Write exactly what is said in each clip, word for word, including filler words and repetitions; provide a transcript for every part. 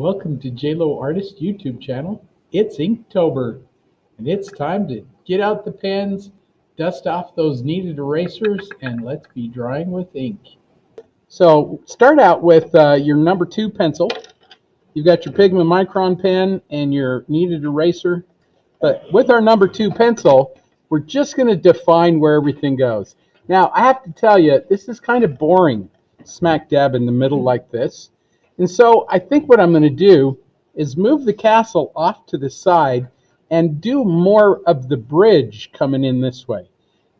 Welcome to JLo Artist YouTube channel. It's Inktober, and it's time to get out the pens, dust off those needed erasers, and let's be drawing with ink. So start out with uh, your number two pencil. You've got your Pigma Micron pen and your needed eraser. But with our number two pencil, we're just going to define where everything goes. Now, I have to tell you, this is kind of boring, smack dab in the middle like this. And so I think what I'm going to do is move the castle off to the side and do more of the bridge coming in this way.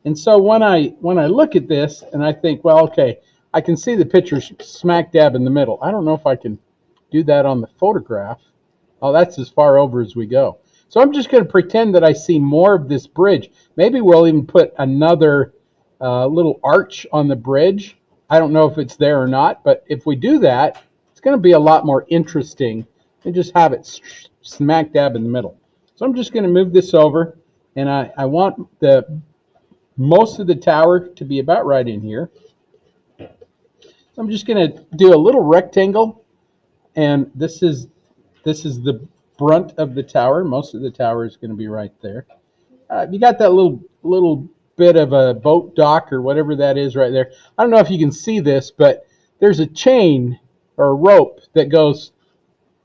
And so when I, when I look at this and I think, well, okay, I can see the picture smack dab in the middle. I don't know if I can do that on the photograph. Oh, that's as far over as we go. So I'm just going to pretend that I see more of this bridge. Maybe we'll even put another uh, little arch on the bridge. I don't know if it's there or not, but if we do that, it's going to be a lot more interesting than just have it smack dab in the middle. So I'm just going to move this over, and I, I want the most of the tower to be about right in here. So I'm just going to do a little rectangle, and this is this is the brunt of the tower. Most of the tower is going to be right there. Uh, you got that little little bit of a boat dock or whatever that is right there. I don't know if you can see this, but there's a chain or a rope that goes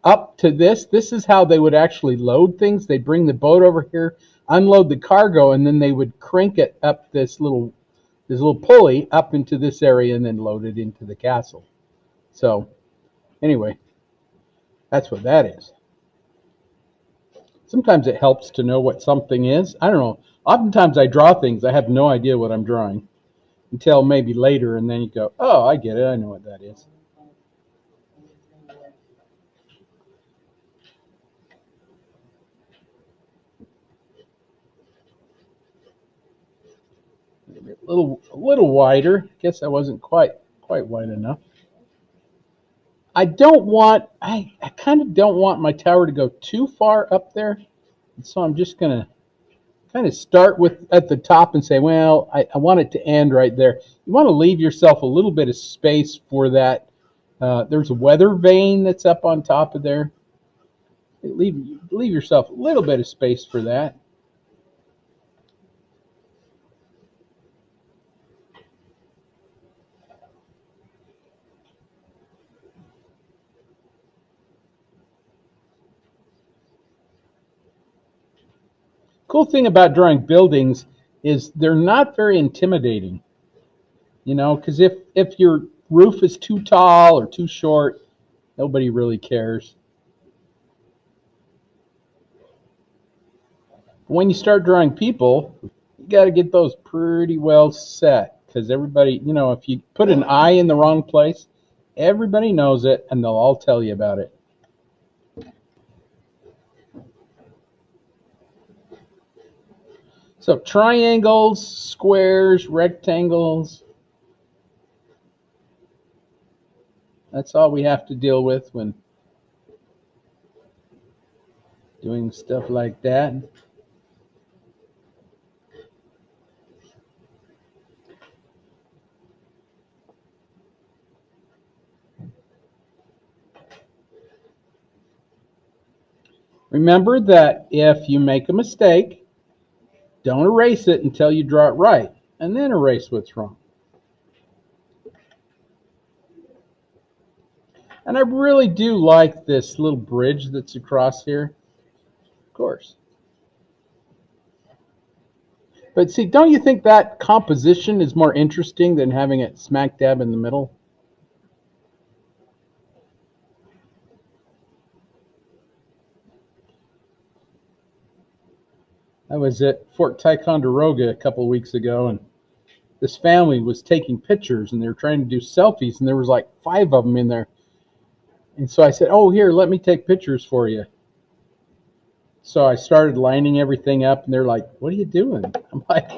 up to this. This is how they would actually load things. They bring the boat over here, unload the cargo, and then they would crank it up this little this little pulley up into this area and then load it into the castle. So anyway, that's what that is. Sometimes it helps to know what something is. I don't know. Oftentimes I draw things. I have no idea what I'm drawing until maybe later, and then you go, oh, I get it. I know what that is. Maybe a little, a little wider. I guess I wasn't quite, quite wide enough. I don't want, I, I kind of don't want my tower to go too far up there. And so I'm just going to kind of start with at the top and say, well, I, I want it to end right there. You want to leave yourself a little bit of space for that. Uh, there's a weather vane that's up on top of there. Leave, leave yourself a little bit of space for that. Cool thing about drawing buildings is they're not very intimidating, you know, because if, if your roof is too tall or too short, nobody really cares. When you start drawing people, you got to get those pretty well set, because everybody, you know, if you put an eye in the wrong place, everybody knows it and they'll all tell you about it. So triangles, squares, rectangles. That's all we have to deal with when doing stuff like that. Remember that if you make a mistake, don't erase it until you draw it right, and then erase what's wrong. And I really do like this little bridge that's across here, of course. But see, don't you think that composition is more interesting than having it smack dab in the middle? I was at Fort Ticonderoga a couple of weeks ago, and this family was taking pictures, and they were trying to do selfies, and there was like five of them in there. And so I said, oh, here, let me take pictures for you. So I started lining everything up, and they're like, what are you doing? I'm like,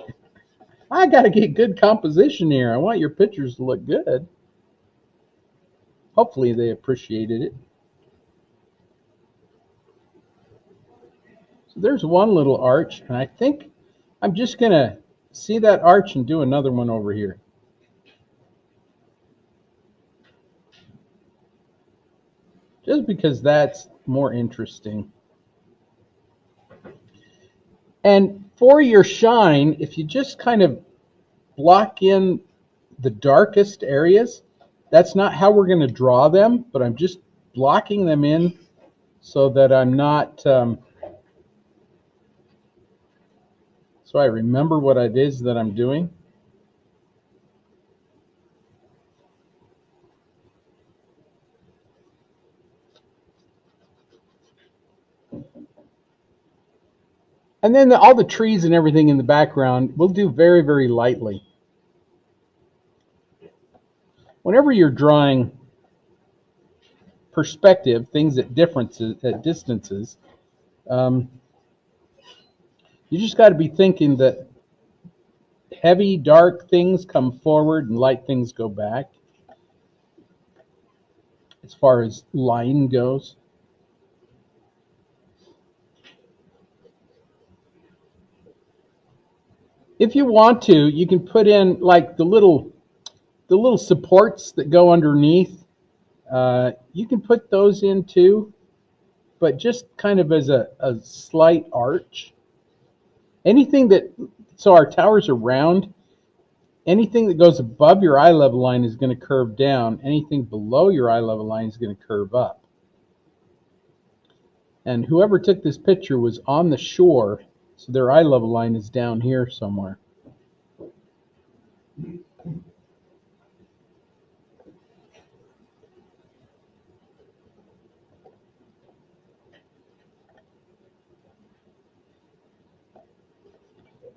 I got to get good composition here. I want your pictures to look good. Hopefully they appreciated it. There's one little arch, and I think I'm just going to see that arch and do another one over here. just because that's more interesting. And for your shine, if you just kind of block in the darkest areas, that's not how we're going to draw them, but I'm just blocking them in so that I'm not, um, so I remember what it is that I'm doing. And then the, all the trees and everything in the background, we'll do very, very lightly. Whenever you're drawing perspective, things at differences, at distances, um, you just got to be thinking that heavy, dark things come forward and light things go back, as far as line goes. If you want to, you can put in like the little the little supports that go underneath, uh, you can put those in too, but just kind of as a, a slight arch. Anything that, so our towers are round, anything that goes above your eye level line is going to curve down, anything below your eye level line is going to curve up. And whoever took this picture was on the shore, so their eye level line is down here somewhere.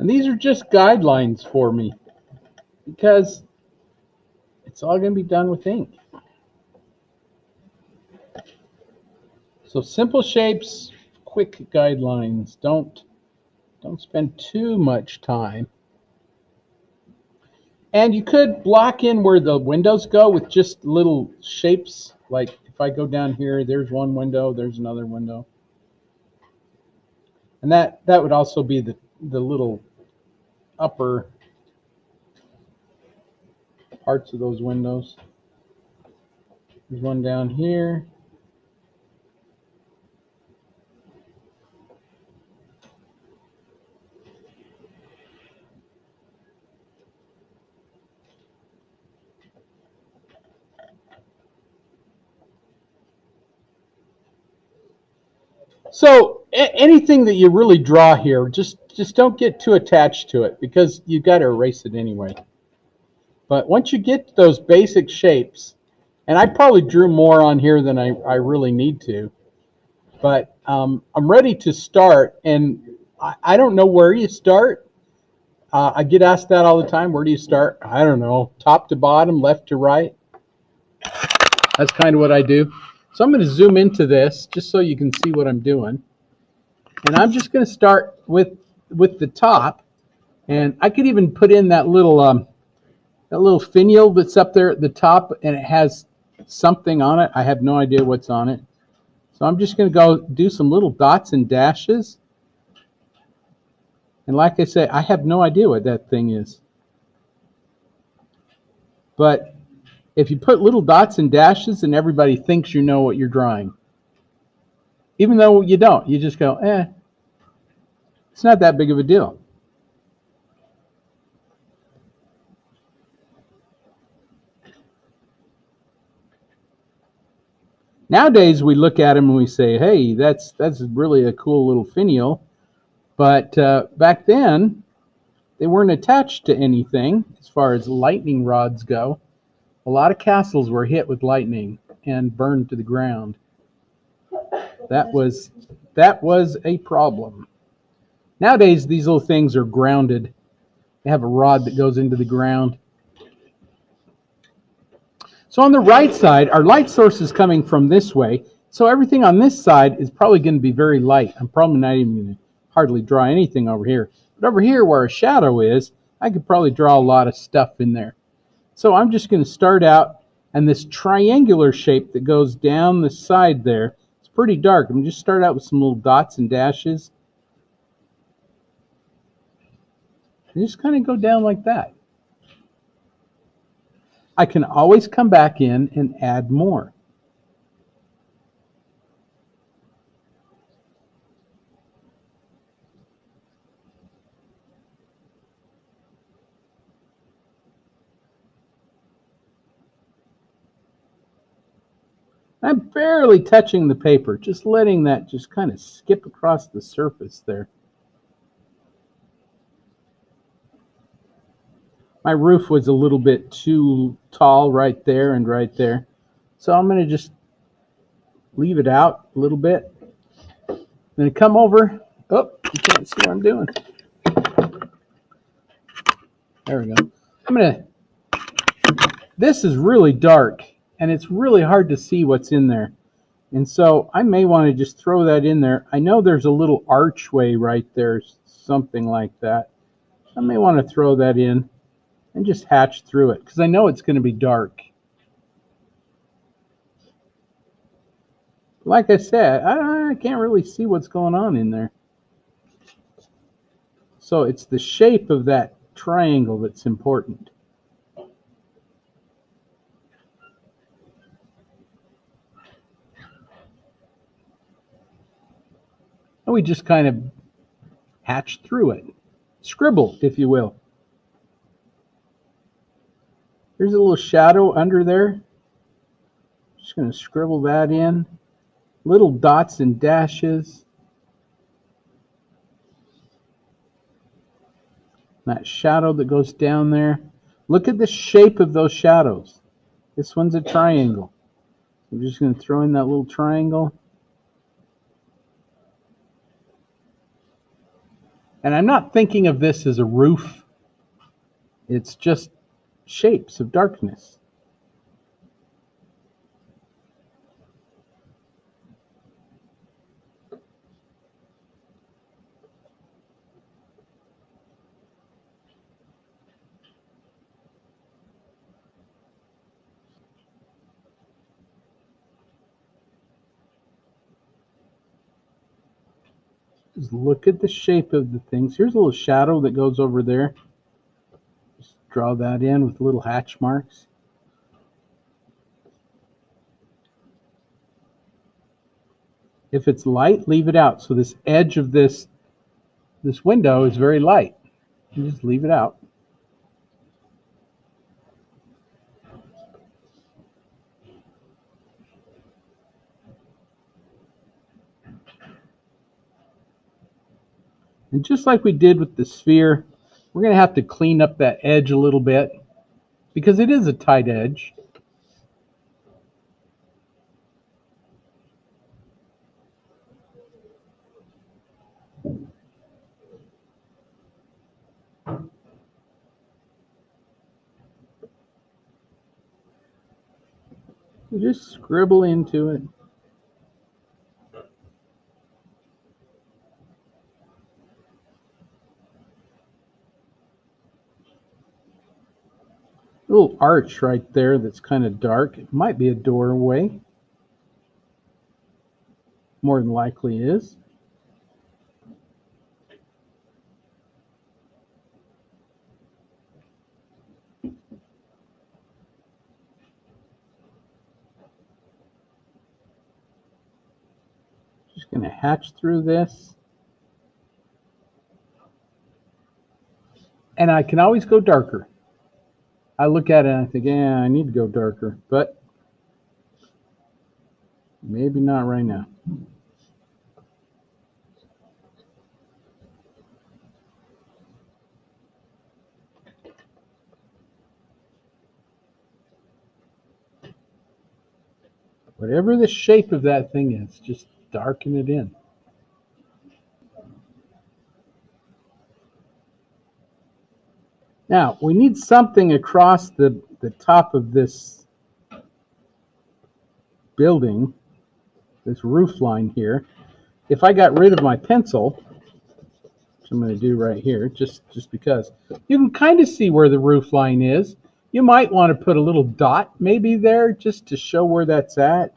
And these are just guidelines for me because it's all going to be done with ink. So simple shapes, quick guidelines. Don't, don't spend too much time. And you could block in where the windows go with just little shapes. Like if I go down here, there's one window, there's another window. And that, that would also be the, the little upper parts of those windows. There's one down here. So anything that you really draw here, just just don't get too attached to it because you've got to erase it anyway. But once you get to those basic shapes, and I probably drew more on here than I, I really need to, but um, I'm ready to start, and I, I don't know where you start. Uh, I get asked that all the time. Where do you start? I don't know. Top to bottom, left to right. That's kind of what I do. So I'm going to zoom into this just so you can see what I'm doing. And I'm just going to start with with the top, and I could even put in that little um, that little finial that's up there at the top, and it has something on it. I have no idea what's on it. So I'm just going to go do some little dots and dashes. And like I say, I have no idea what that thing is. But if you put little dots and dashes, and everybody thinks you know what you're drawing. Even though you don't, you just go, eh, it's not that big of a deal. Nowadays, we look at them and we say, hey, that's, that's really a cool little finial. But uh, back then, they weren't attached to anything as far as lightning rods go. A lot of castles were hit with lightning and burned to the ground. That was, that was a problem. Nowadays, these little things are grounded. They have a rod that goes into the ground. So on the right side, our light source is coming from this way. So everything on this side is probably going to be very light. I'm probably not even going to hardly draw anything over here. But over here where our shadow is, I could probably draw a lot of stuff in there. So I'm just going to start out, and this triangular shape that goes down the side there, it's pretty dark. I'm going to just start out with some little dots and dashes. And just kind of go down like that. I can always come back in and add more. I'm barely touching the paper, just letting that just kind of skip across the surface there. My roof was a little bit too tall right there and right there. So I'm going to just leave it out a little bit. Then come over. Oh, you can't see what I'm doing. There we go. I'm going to, this is really dark and it's really hard to see what's in there. And so I may want to just throw that in there. I know there's a little archway right there, something like that. I may want to throw that in and just hatch through it because I know it's going to be dark. Like I said, I, I can't really see what's going on in there. So it's the shape of that triangle that's important. And we just kind of hatch through it. Scribble, if you will. There's a little shadow under there. Just going to scribble that in. Little dots and dashes. That shadow that goes down there. Look at the shape of those shadows. This one's a triangle. I'm just going to throw in that little triangle. And I'm not thinking of this as a roof. It's just shapes of darkness. Just look at the shape of the things. Here's a little shadow that goes over there. Draw that in with little hatch marks. If it's light, leave it out. So this edge of this, this window is very light. You just leave it out. And just like we did with the sphere, we're going to have to clean up that edge a little bit because it is a tight edge. You just scribble into it. Little arch right there that's kind of dark. It might be a doorway. More than likely is. Just going to hatch through this. And I can always go darker. I look at it and I think, yeah, I need to go darker, but maybe not right now. Whatever the shape of that thing is, just darken it in. Now, we need something across the, the top of this building, this roof line here. If I got rid of my pencil, which I'm going to do right here, just, just because, you can kind of see where the roof line is. You might want to put a little dot maybe there just to show where that's at.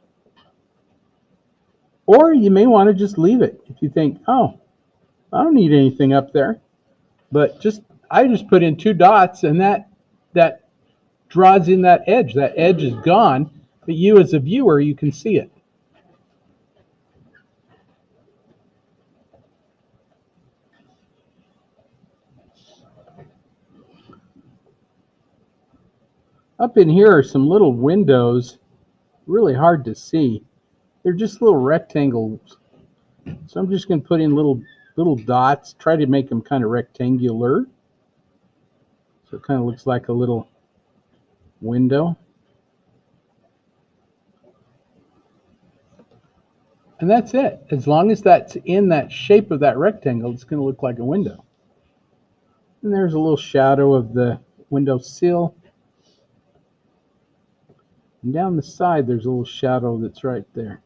Or you may want to just leave it if you think, oh, I don't need anything up there. But just... I just put in two dots, and that that draws in that edge. That edge is gone, but you as a viewer, you can see it. Up in here are some little windows really hard to see. They're just little rectangles. So I'm just going to put in little little dots, try to make them kind of rectangular. So it kind of looks like a little window. And that's it. As long as that's in that shape of that rectangle, it's going to look like a window. And there's a little shadow of the window sill. And down the side, there's a little shadow that's right there.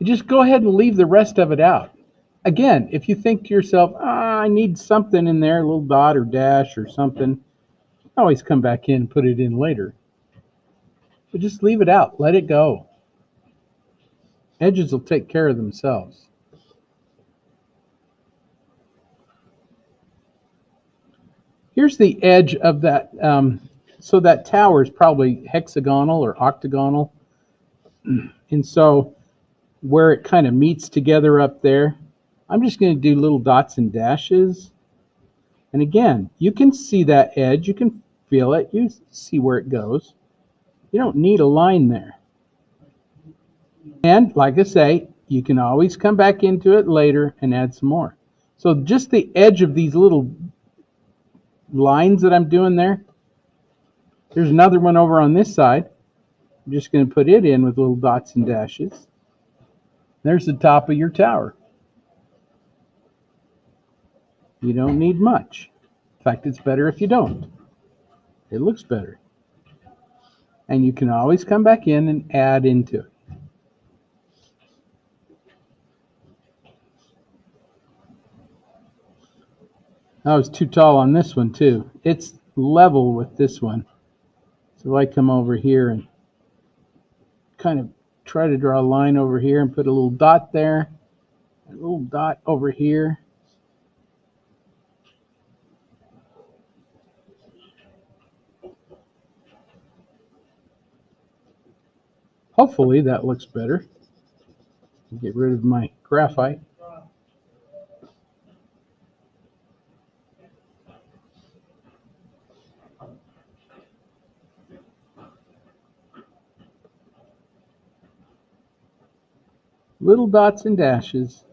You just go ahead and leave the rest of it out. Again, if you think to yourself, ah, I need something in there, a little dot or dash or something, always come back in and put it in later. But just leave it out. Let it go. Edges will take care of themselves. Here's the edge of that. Um, so that tower is probably hexagonal or octagonal. And so where it kind of meets together up there, I'm just going to do little dots and dashes. And again, you can see that edge. You can feel it. You see where it goes. You don't need a line there. And like I say, you can always come back into it later and add some more. So just the edge of these little lines that I'm doing there. There's another one over on this side. I'm just going to put it in with little dots and dashes. There's the top of your tower. You don't need much. In fact, it's better if you don't. It looks better. And you can always come back in and add into it. I was too tall on this one, too. It's level with this one. So I come over here and kind of try to draw a line over here and put a little dot there, a little dot over here. Hopefully that looks better. Get rid of my graphite. Little dots and dashes.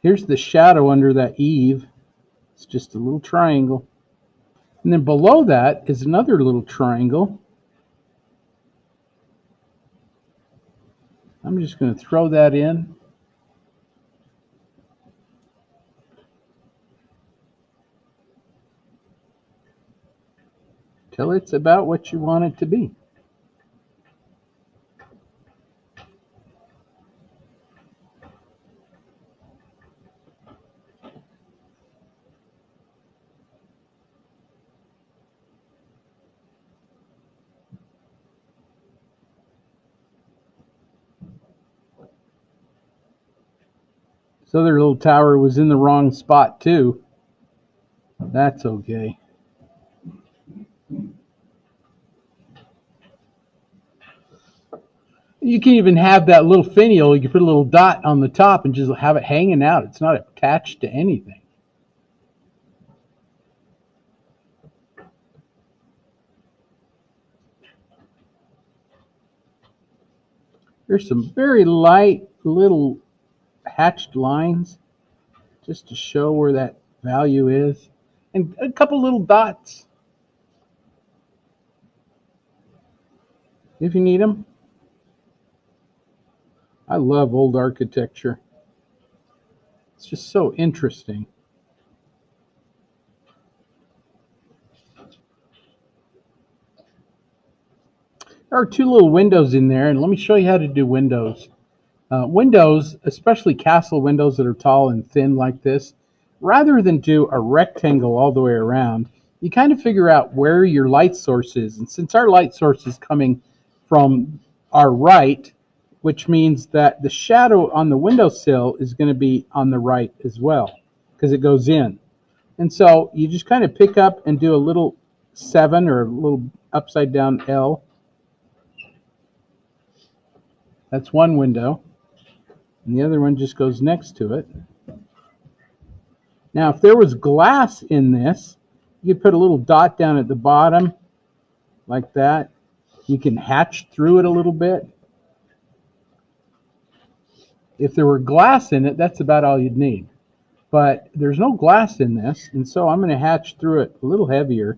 Here's the shadow under that eave. It's just a little triangle. And then below that is another little triangle. I'm just going to throw that in. Till it's about what you want it to be. The other little tower was in the wrong spot too. That's okay. You can even have that little finial. You can put a little dot on the top and just have it hanging out. It's not attached to anything. There's some very light little hatched lines just to show where that value is, and a couple little dots if you need them. I love old architecture. It's just so interesting. There are two little windows in there, and let me show you how to do windows. Uh, windows, especially castle windows that are tall and thin like this, rather than do a rectangle all the way around, you kind of figure out where your light source is. And since our light source is coming from our right, which means that the shadow on the windowsill is going to be on the right as well, because it goes in. And so you just kind of pick up and do a little seven or a little upside down L. That's one window. And the other one just goes next to it. Now, if there was glass in this, You could put a little dot down at the bottom like that. You can hatch through it a little bit. If there were glass in it, that's about all you'd need. But there's no glass in this, and so I'm going to hatch through it a little heavier.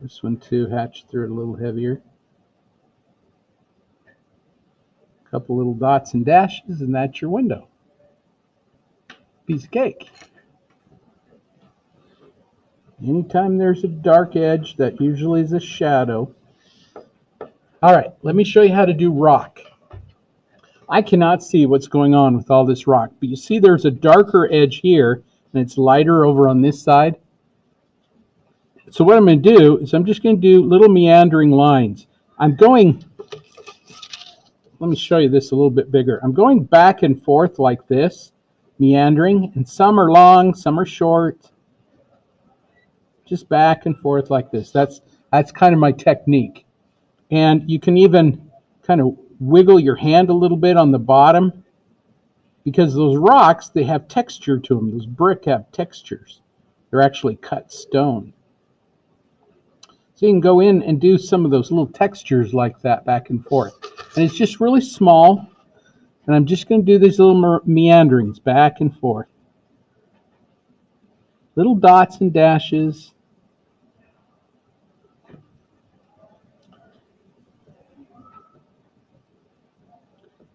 This one, too, hatched through it a little heavier. A couple little dots and dashes, and that's your window. Piece of cake. Anytime there's a dark edge, that usually is a shadow. All right, let me show you how to do rock. I cannot see what's going on with all this rock, but you see there's a darker edge here, and it's lighter over on this side. So what I'm going to do is I'm just going to do little meandering lines. I'm going, let me show you this a little bit bigger. I'm going back and forth like this, meandering, and some are long, some are short. Just back and forth like this. That's, that's kind of my technique. And you can even kind of wiggle your hand a little bit on the bottom, because those rocks, they have texture to them. Those brick have textures. They're actually cut stone. So you can go in and do some of those little textures like that back and forth. And it's just really small. And I'm just going to do these little meanderings back and forth. Little dots and dashes.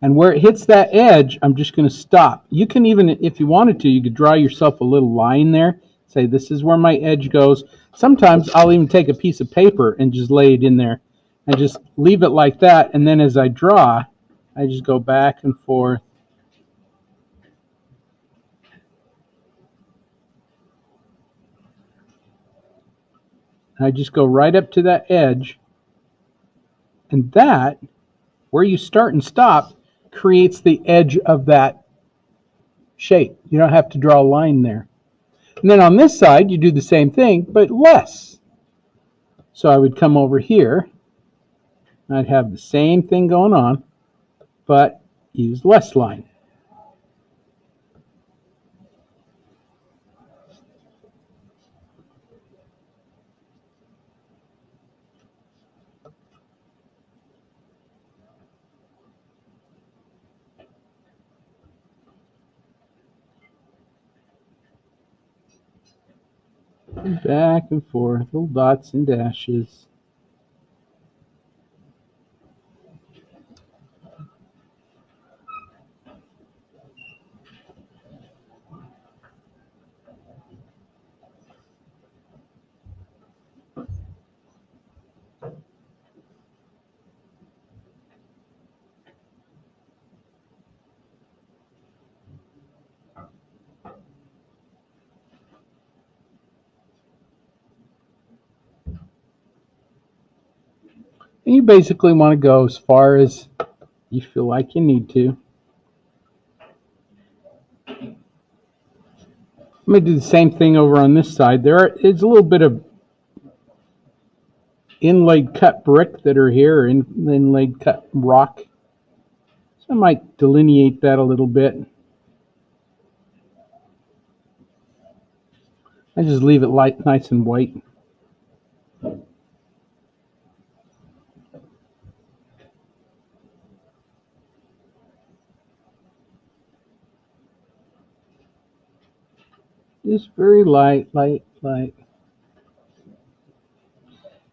And where it hits that edge, I'm just going to stop. You can even, if you wanted to, you could draw yourself a little line there. Say, this is where my edge goes. Sometimes I'll even take a piece of paper and just lay it in there and just leave it like that. And then as I draw, I just go back and forth. I just go right up to that edge. And that, where you start and stop, creates the edge of that shape. You don't have to draw a line there. And then on this side, you do the same thing, but less. So I would come over here, and I'd have the same thing going on, but use less line. Back and forth, little dots and dashes. And you basically want to go as far as you feel like you need to. I'm going to do the same thing over on this side. There is a little bit of inlaid cut brick that are here, in, inlaid cut rock. So I might delineate that a little bit. I just leave it light, nice and white. Just very light, light, light.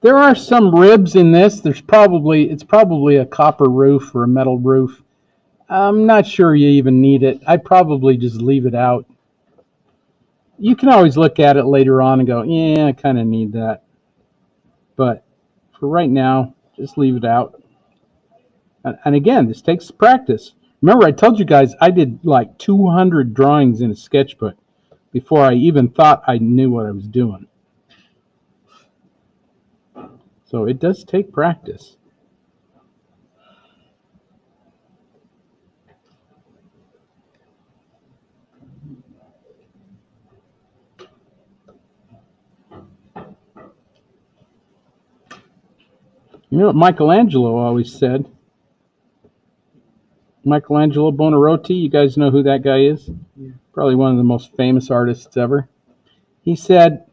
There are some ribs in this. There's probably, it's probably a copper roof or a metal roof. I'm not sure you even need it. I probably just leave it out. You can always look at it later on and go, yeah, I kind of need that. But for right now, just leave it out. And, and again, this takes practice. Remember, I told you guys I did like two hundred drawings in a sketchbook before I even thought I knew what I was doing. So it does take practice. You know what Michelangelo always said? Michelangelo Buonarroti. You guys know who that guy is? Yeah. Probably one of the most famous artists ever. He said,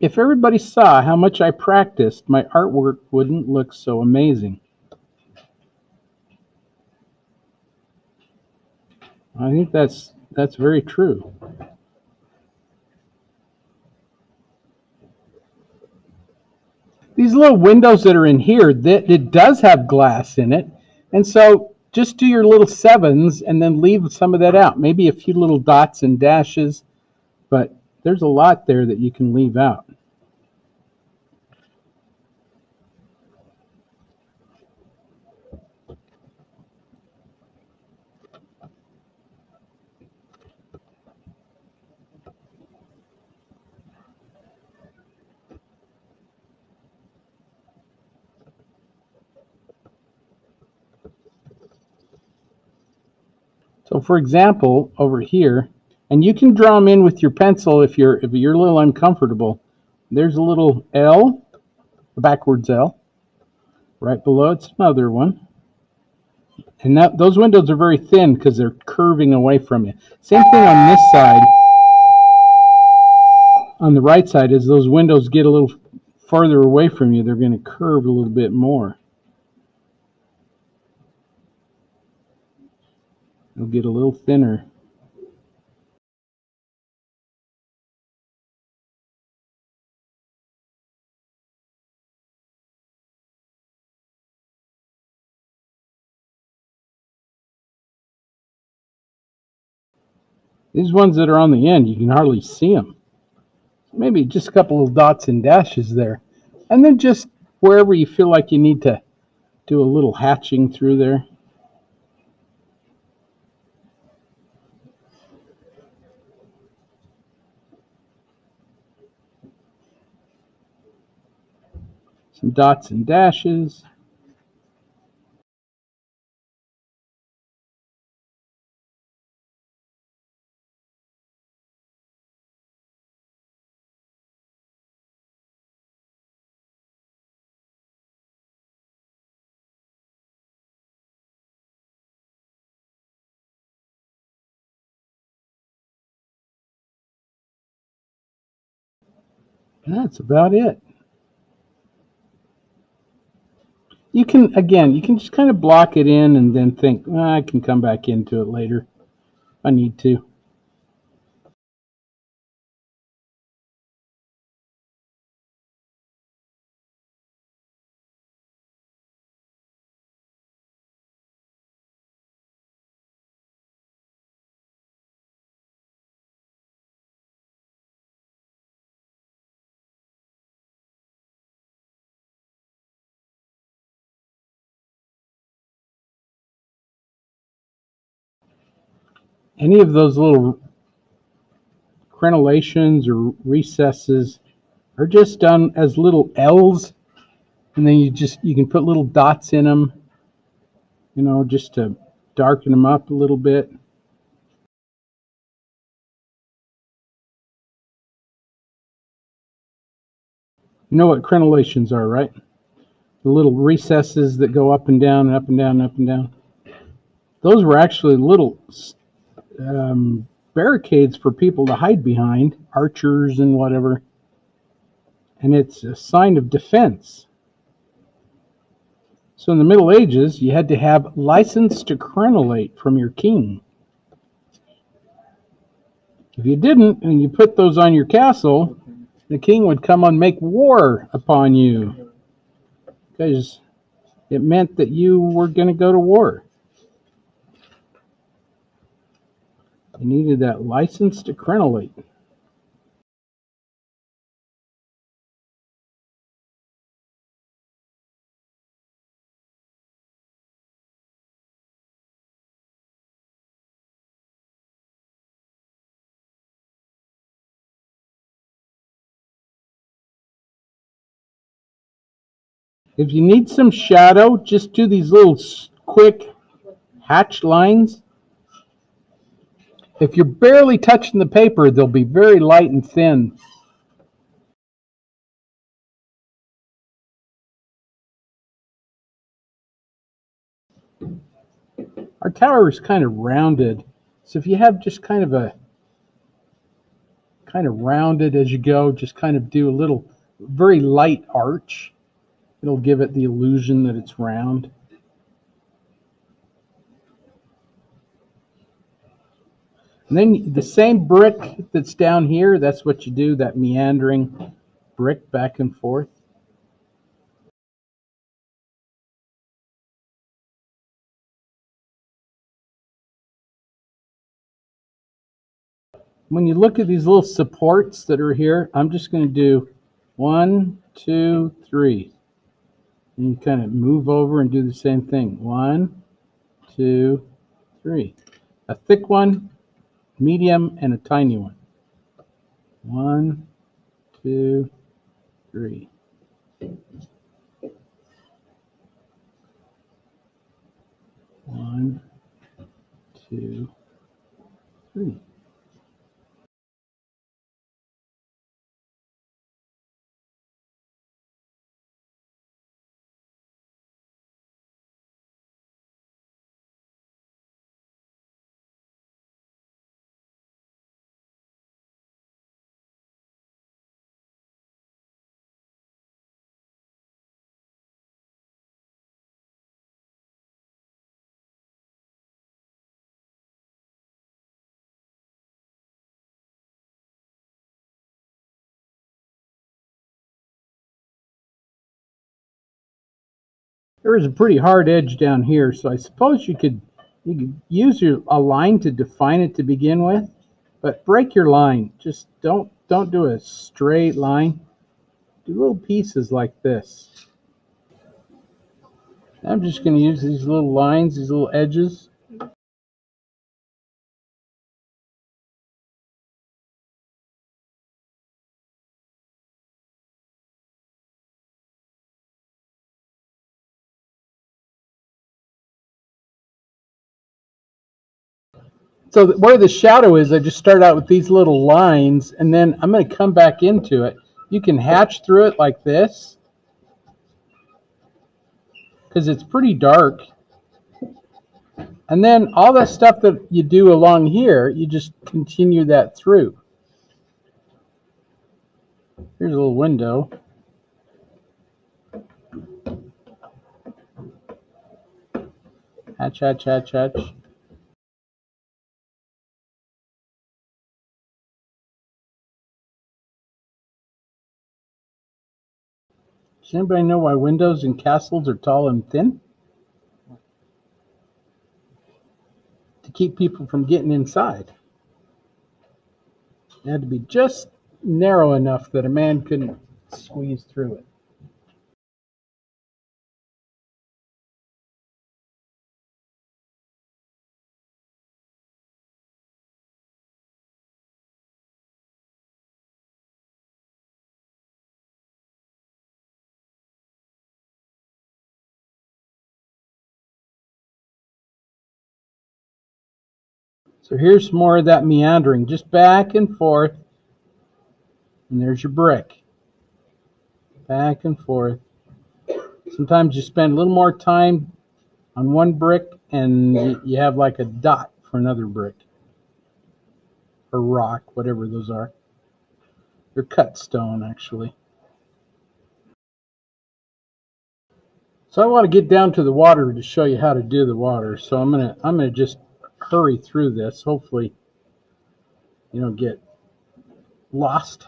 if everybody saw how much I practiced, my artwork wouldn't look so amazing. I think that's that's very true. These little windows that are in here, that it does have glass in it. And so just do your little sevens and then leave some of that out. Maybe a few little dots and dashes, but there's a lot there that you can leave out. So for example, over here, and you can draw them in with your pencil if you're if you're a little uncomfortable. There's a little L, a backwards L. Right below it's another one. And that, those windows are very thin because they're curving away from you. Same thing on this side. On the right side, as those windows get a little farther away from you, they're going to curve a little bit more. It'll get a little thinner. These ones that are on the end, you can hardly see them. Maybe just a couple of dots and dashes there. And then just wherever you feel like you need to do a little hatching through there. Some dots and dashes. That's about it. You can, again, you can just kind of block it in and then think, oh, I can come back into it later if I need to. Any of those little crenellations or recesses are just done as little L's, and then you just you can put little dots in them, you know, just to darken them up a little bit. You know what crenellations are, right? The little recesses that go up and down and up and down and up and down. Those were actually little Um, barricades for people to hide behind, archers and whatever, and it's a sign of defense. So in the Middle Ages, you had to have license to crenellate from your king. If you didn't, and you put those on your castle, the king would come and make war upon you, because it meant that you were going to go to war. You needed that license to crenellate. If you need some shadow, just do these little quick hatch lines. If you're barely touching the paper, they'll be very light and thin. Our tower is kind of rounded. So if you have just kind of a kind of rounded as you go, just kind of do a little very light arch. It'll give it the illusion that it's round. And then the same brick that's down here, that's what you do, that meandering brick back and forth. When you look at these little supports that are here, I'm just going to do one, two, three. And you kind of move over and do the same thing. One, two, three. A thick one, medium, and a tiny one. One, two, three. One, two, three. There is a pretty hard edge down here, so I suppose you could you could use your a line to define it to begin with, but break your line. Just don't don't do a straight line. Do little pieces like this. I'm just going to use these little lines, these little edges. So where the shadow is, I just start out with these little lines, and then I'm going to come back into it. You can hatch through it like this, because it's pretty dark. And then all that stuff that you do along here, you just continue that through. Here's a little window. Hatch, hatch, hatch, hatch. Does anybody know why windows in castles are tall and thin? To keep people from getting inside. It had to be just narrow enough that a man couldn't squeeze through it. So here's more of that meandering, just back and forth. And there's your brick. Back and forth. Sometimes you spend a little more time on one brick and you have like a dot for another brick. Or rock, whatever those are. They're cut stone, actually. So I want to get down to the water to show you how to do the water. So I'm gonna I'm gonna just hurry through this. Hopefully you don't get lost.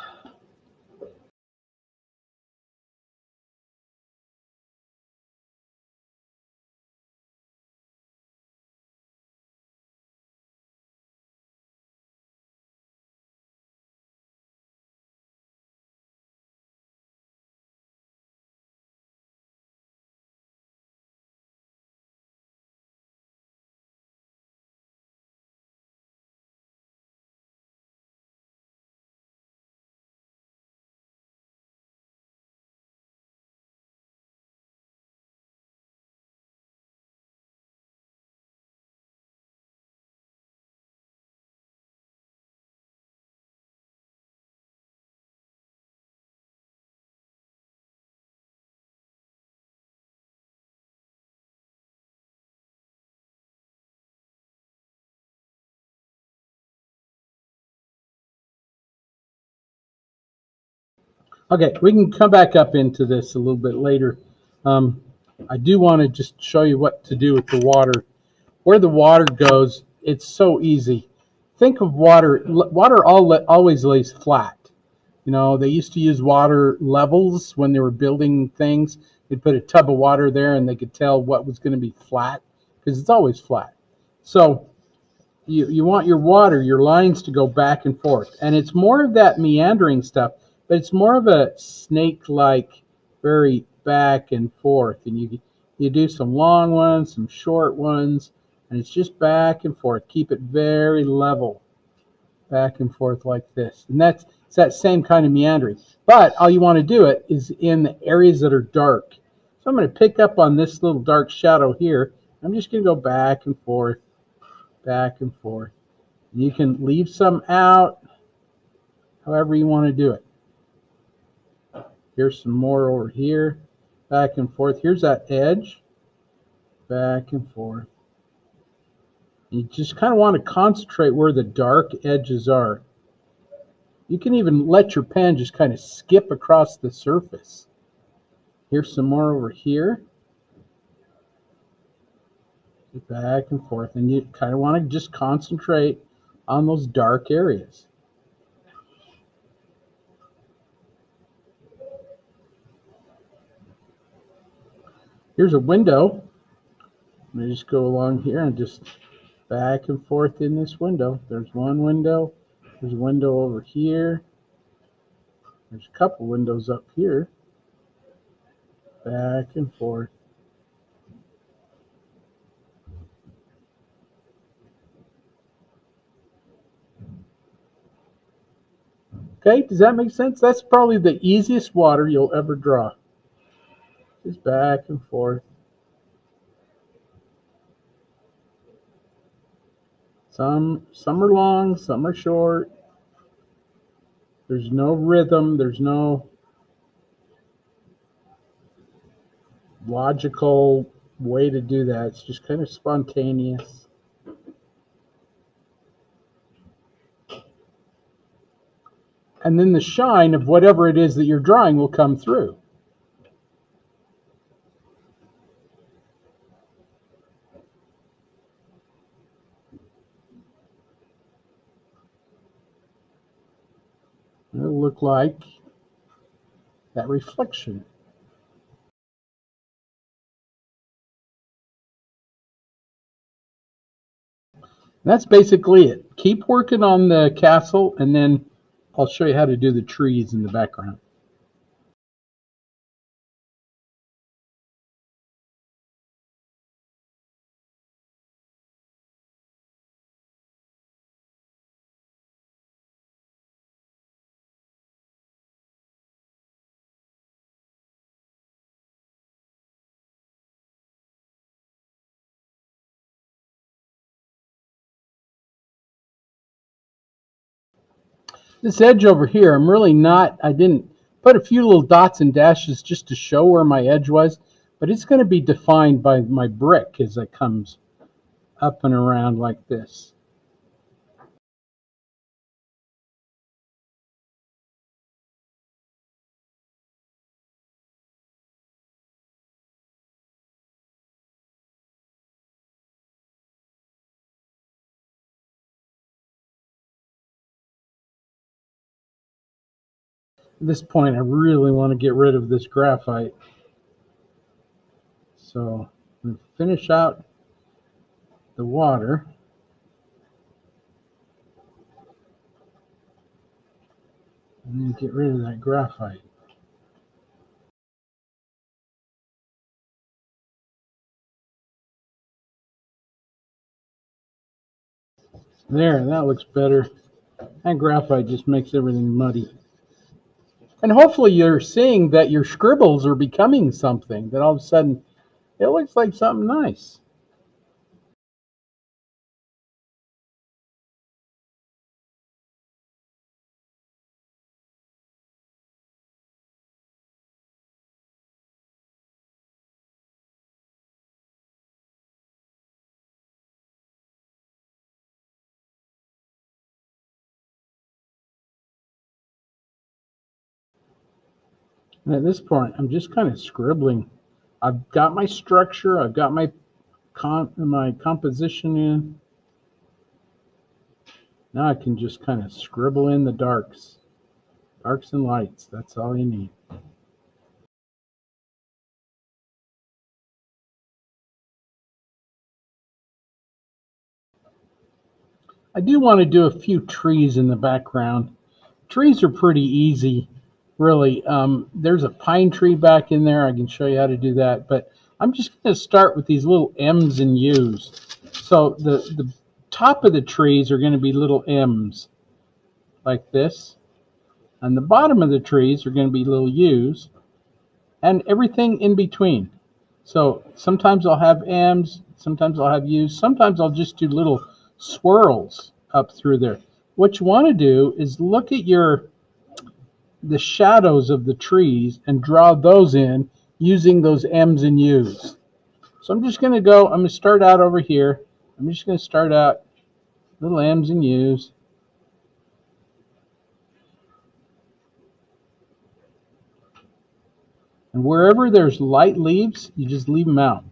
Okay, we can come back up into this a little bit later. Um, I do want to just show you what to do with the water. Where the water goes, it's so easy. Think of water. Water always lays flat. You know, they used to use water levels when they were building things. They'd put a tub of water there, and they could tell what was going to be flat because it's always flat. So you, you want your water, your lines to go back and forth. And it's more of that meandering stuff, but it's more of a snake-like, very back and forth. And you, you do some long ones, some short ones, and it's just back and forth. Keep it very level, back and forth like this. And that's it's that same kind of meandering. But all you want to do it is in the areas that are dark. So I'm going to pick up on this little dark shadow here. I'm just going to go back and forth, back and forth. You can leave some out, however you want to do it. Here's some more over here, back and forth. Here's that edge, back and forth. You just kind of want to concentrate where the dark edges are. You can even let your pen just kind of skip across the surface. Here's some more over here. Back and forth. And you kind of want to just concentrate on those dark areas. Here's a window. Let me just go along here and just back and forth in this window. There's one window. There's a window over here. There's a couple windows up here. Back and forth. Okay, does that make sense? That's probably the easiest water you'll ever draw. Just back and forth. Some, some are long, some are short. There's no rhythm. There's no logical way to do that. It's just kind of spontaneous. And then the shine of whatever it is that you're drawing will come through. It'll look like that reflection. And that's basically it. Keep working on the castle, and then I'll show you how to do the trees in the background. This edge over here, I'm really not, I didn't put a few little dots and dashes just to show where my edge was, but it's going to be defined by my brick as it comes up and around like this. At this point, I really want to get rid of this graphite. So I'm going to finish out the water. And then get rid of that graphite. There, that looks better. That graphite just makes everything muddy. And hopefully you're seeing that your scribbles are becoming something, that all of a sudden it looks like something nice. And at this point, I'm just kind of scribbling. I've got my structure. I've got my comp my composition in. Now I can just kind of scribble in the darks. Darks and lights. That's all you need. I do want to do a few trees in the background. Trees are pretty easy, really. Um, there's a pine tree back in there. I can show you how to do that. But I'm just going to start with these little M's and U's. So the, the top of the trees are going to be little M's, like this. And the bottom of the trees are going to be little U's. And everything in between. So sometimes I'll have M's. Sometimes I'll have U's. Sometimes I'll just do little swirls up through there. What you want to do is look at your the shadows of the trees and draw those in using those M's and U's. So I'm just going to go, I'm going to start out over here. I'm just going to start out little M's and U's. And wherever there's light leaves, you just leave them out.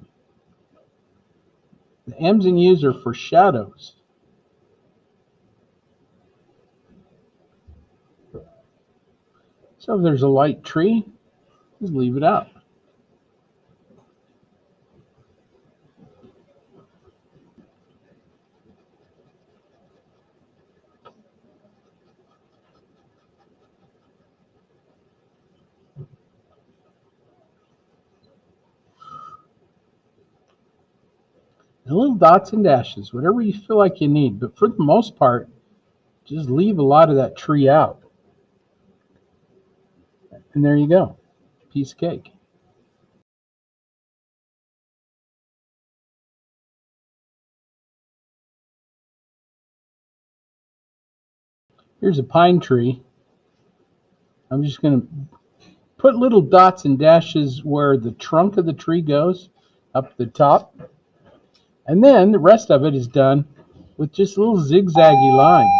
The M's and U's are for shadows. So if there's a light tree, just leave it out. And little dots and dashes, whatever you feel like you need. But for the most part, just leave a lot of that tree out. And there you go. Piece of cake. Here's a pine tree. I'm just going to put little dots and dashes where the trunk of the tree goes, up the top. And then the rest of it is done with just little zigzaggy lines.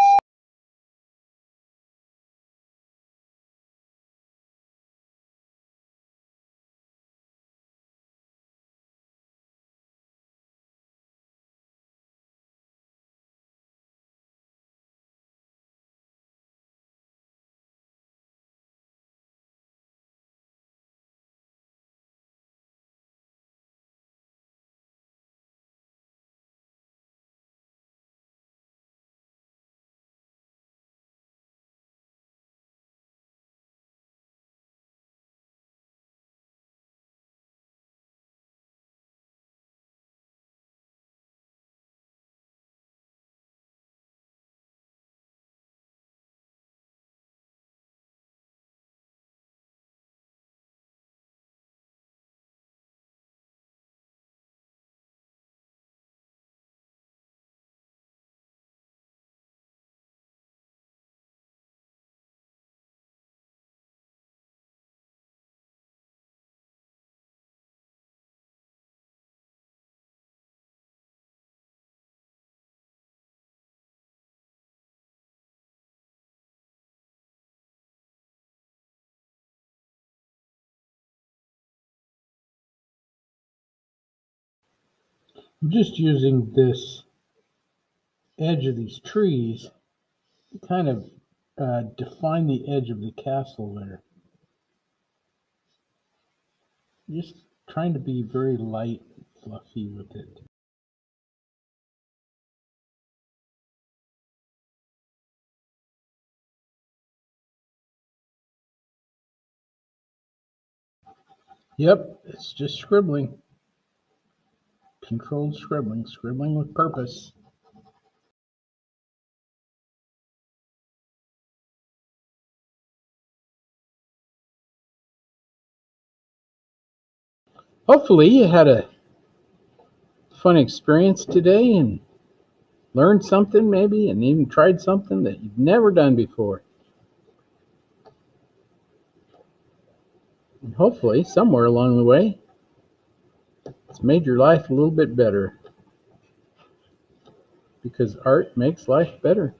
I'm just using this edge of these trees to kind of uh, define the edge of the castle there. Just trying to be very light and fluffy with it. Yep, it's just scribbling. Controlled scribbling, scribbling with purpose. Hopefully you had a fun experience today and learned something maybe and even tried something that you've never done before. And hopefully somewhere along the way, it's made your life a little bit better, because art makes life better.